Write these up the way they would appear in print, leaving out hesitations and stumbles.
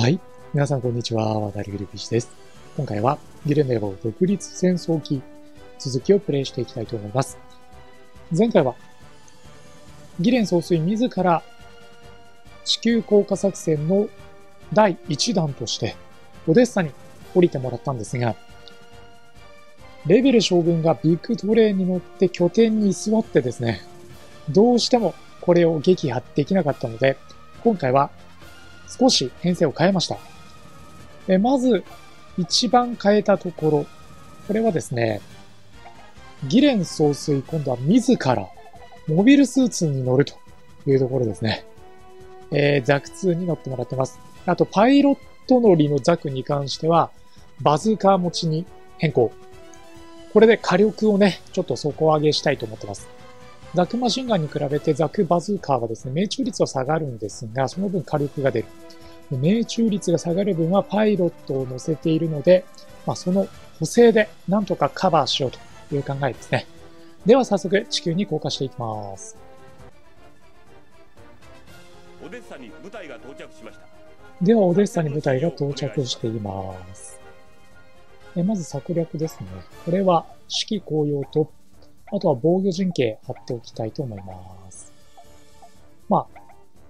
はい。皆さん、こんにちは。渡りぐるぴしです。今回は、ギルネゴ独立戦争記、続きをプレイしていきたいと思います。前回は、ギレン総帥自ら、地球降下作戦の第1弾として、オデッサに降りてもらったんですが、レベル将軍がビッグトレインに乗って拠点に居座ってですね、どうしてもこれを撃破できなかったので、今回は、少し編成を変えました。まず、一番変えたところ。これはですね、ギレン総帥、今度は自ら、モビルスーツに乗るというところですね。ザク2に乗ってもらってます。あと、パイロット乗りのザクに関しては、バズーカー持ちに変更。これで火力をね、ちょっと底上げしたいと思ってます。ザクマシンガンに比べてザクバズーカーはですね、命中率は下がるんですが、その分火力が出る。命中率が下がる分はパイロットを乗せているので、その補正でなんとかカバーしようという考えですね。では早速地球に降下していきます。オデッサに部隊が到着しました。ではオデッサに部隊が到着しています。まず策略ですね。これは士気高揚とあとは防御陣形貼っておきたいと思います。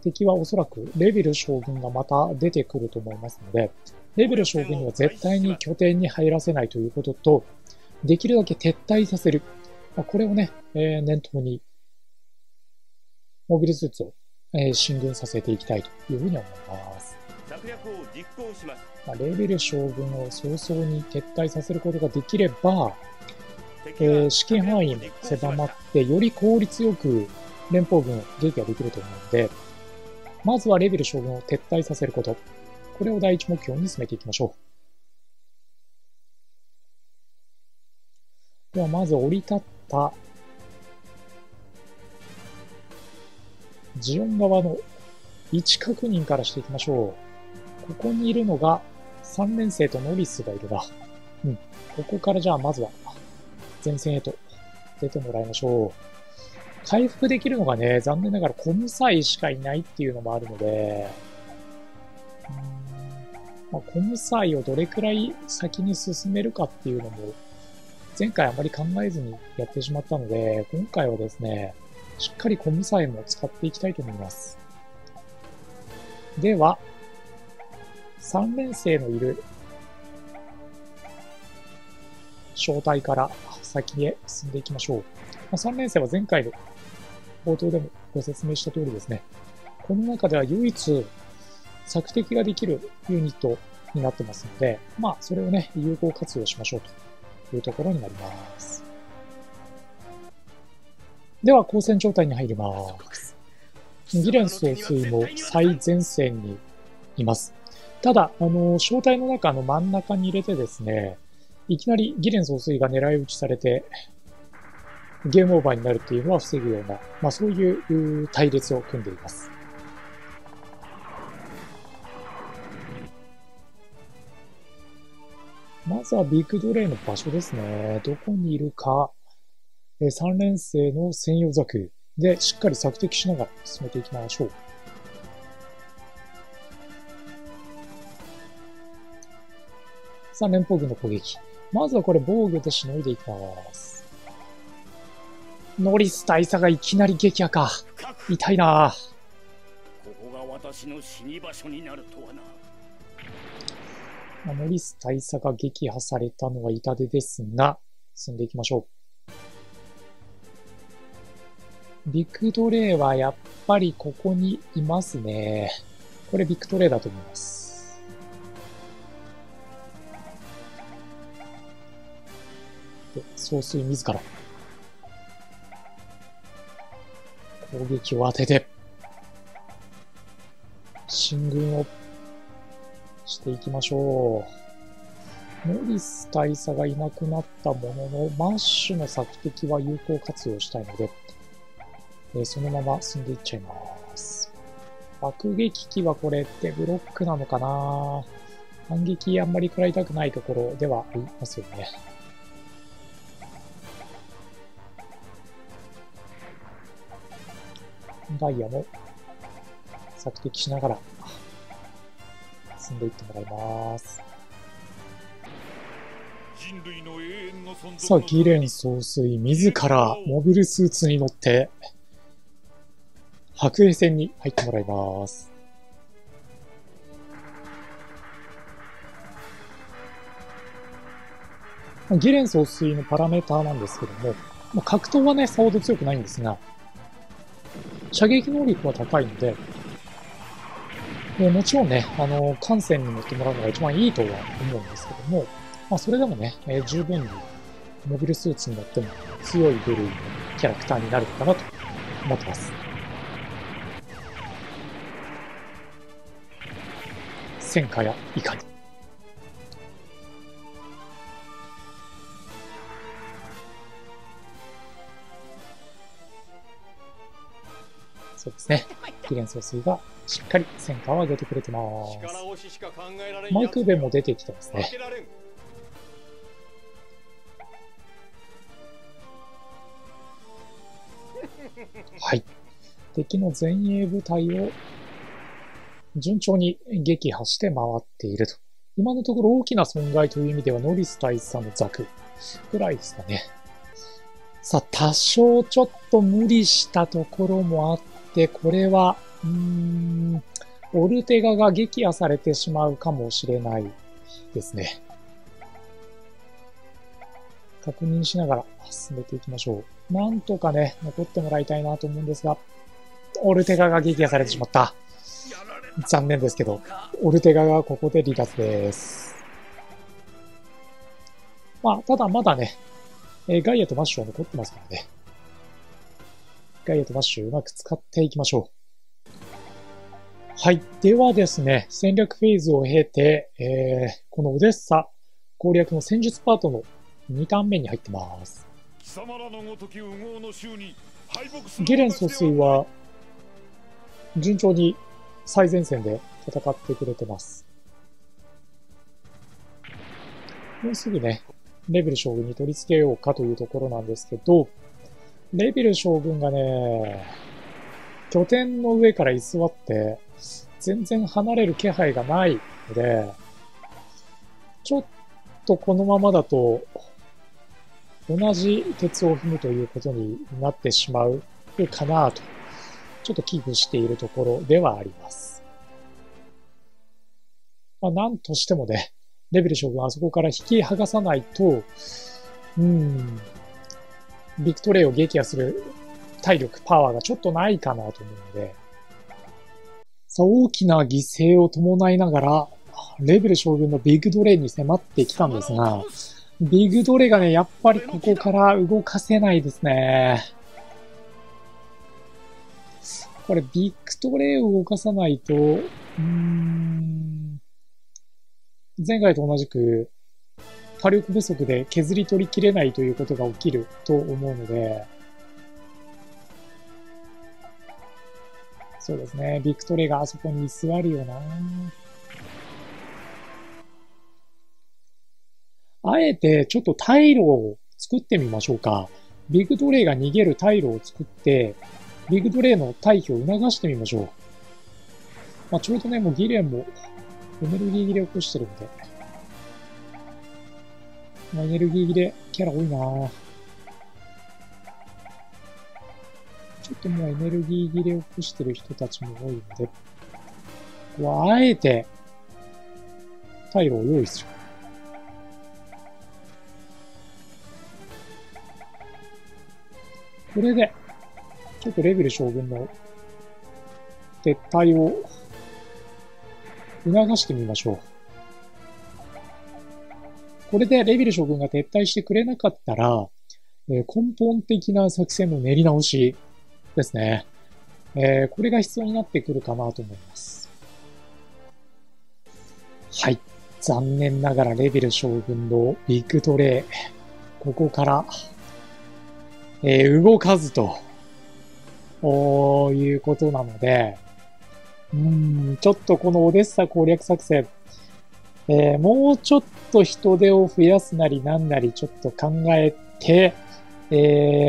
敵はおそらくレベル将軍がまた出てくると思いますので、レベル将軍には絶対に拠点に入らせないということと、できるだけ撤退させる。これをね、念頭に、モビルスーツを、進軍させていきたいというふうに思います。レベル将軍を早々に撤退させることができれば、資金範囲も狭まって、より効率よく連邦軍を撃破できると思うので、まずはレベル将軍を撤退させること。これを第一目標に進めていきましょう。では、まず降り立った、ジオン側の位置確認からしていきましょう。ここにいるのが、3年生とノリスがいるな。うん。ここからじゃあ、まずは、前線へと出てもらいましょう。回復できるのがね、残念ながらコムサイしかいないっていうのもあるので、コムサイをどれくらい先に進めるかっていうのも、前回あまり考えずにやってしまったので、今回はですね、しっかりコムサイも使っていきたいと思います。では、3連星のいる正体から先へ進んでいきましょう。3連星は前回の冒頭でもご説明した通りですね。この中では唯一索敵ができるユニットになってますので、それをね、有効活用しましょうというところになります。では、交戦状態に入ります。ギレン総帥も最前線にいます。ただ、正体の中の真ん中に入れてですね、いきなりギレン総帥が狙い撃ちされて、ゲームオーバーになるっていうのは防ぐような、そういう隊列を組んでいます。まずはビッグドレイの場所ですね。どこにいるか。3連星の専用ザクでしっかり索敵しながら進めていきましょう。さあ、連邦軍の攻撃。まずはこれ防御でしのいでいきます。ノリス大佐がいきなり撃破か。痛いな。ノリス大佐が撃破されたのは痛手ですが、進んでいきましょう。ビッグトレイはやっぱりここにいますね。これビッグトレイだと思います。総帥自ら攻撃を当てて進軍をしていきましょう。モリス大佐がいなくなったもののマッシュの索敵は有効活用したいので、そのまま進んでいっちゃいます。爆撃機はこれってブロックなのかな。反撃あんまり食らいたくないところではありますよね。ダイヤも索敵しながら進んでいってもらいます。さあギレン総帥自らモビルスーツに乗って白衛戦に入ってもらいます。ギレン総帥のパラメーターなんですけども、まあ、格闘はねさほど強くないんですが射撃能力は高いので、もちろんね、艦船に乗ってもらうのが一番いいとは思うんですけども、まあ、それでもね、十分にモビルスーツに乗っても強い部類のキャラクターになるのかなと思ってます。戦火やいかに。そうですね。ギレン総帥がしっかり戦果を上げてくれてます。マイクーベンも出てきてますね。はい。敵の前衛部隊を順調に撃破して回っていると。今のところ大きな損害という意味ではノリス大佐のザクぐらいですかね。さあ、多少ちょっと無理したところもあって、で、これは、オルテガが撃破されてしまうかもしれないですね。確認しながら進めていきましょう。なんとかね、残ってもらいたいなと思うんですが、オルテガが撃破されてしまった。残念ですけど、オルテガがここで離脱です。まあ、ただまだね、ガイアとマッシュは残ってますからね。ガイアとマッシュをうまく使っていきましょう。はい。ではですね、戦略フェーズを経て、このオデッサ攻略の戦術パートの2ターン目に入ってます。ギレン総帥は、順調に最前線で戦ってくれてます。もうすぐね、レベル将軍に取り付けようかというところなんですけど、レビル将軍がね、拠点の上から居座って、全然離れる気配がないので、ちょっとこのままだと、同じ鉄を踏むということになってしまうかなと、ちょっと危惧しているところではあります。まあ、なんとしてもね、レビル将軍はあそこから引き剥がさないと、ビクトレイを撃破する体力、パワーがちょっとないかなと思うので。さあ、大きな犠牲を伴いながら、レベル将軍のビグドレイに迫ってきたんですが、ビグドレイがね、やっぱりここから動かせないですね。これ、ビクトレイを動かさないと、前回と同じく、火力不足で削り取りきれないということが起きると思うので、そうですね、ビクトレがあそこに居座るよな。あえてちょっと退路を作ってみましょうか。ビクトレが逃げる退路を作って、ビクトレの退避を促してみましょう。まあ、ちょうどね、もうギレンもエネルギー切れを起こしてるんで。エネルギー切れ、キャラ多いなぁ。ちょっともうエネルギー切れを起こしてる人たちも多いので、ここはあえて、退路を用意する。これで、ちょっとレベル将軍の撤退を促してみましょう。これでレビル将軍が撤退してくれなかったら、根本的な作戦の練り直しですね。これが必要になってくるかなと思います。はい。残念ながらレビル将軍のビクトレイ。ここから、動かずと、いうことなので、ちょっとこのオデッサ攻略作戦、もうちょっと人手を増やすなりなんなりちょっと考えて、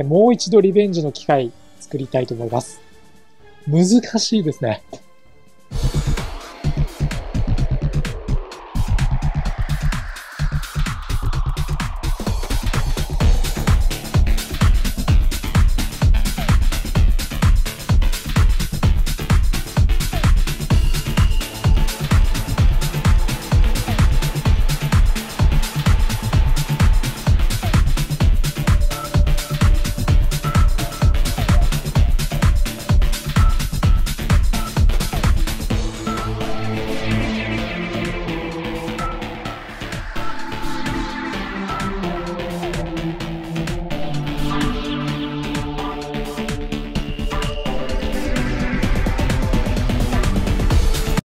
もう一度リベンジの機会作りたいと思います。難しいですね。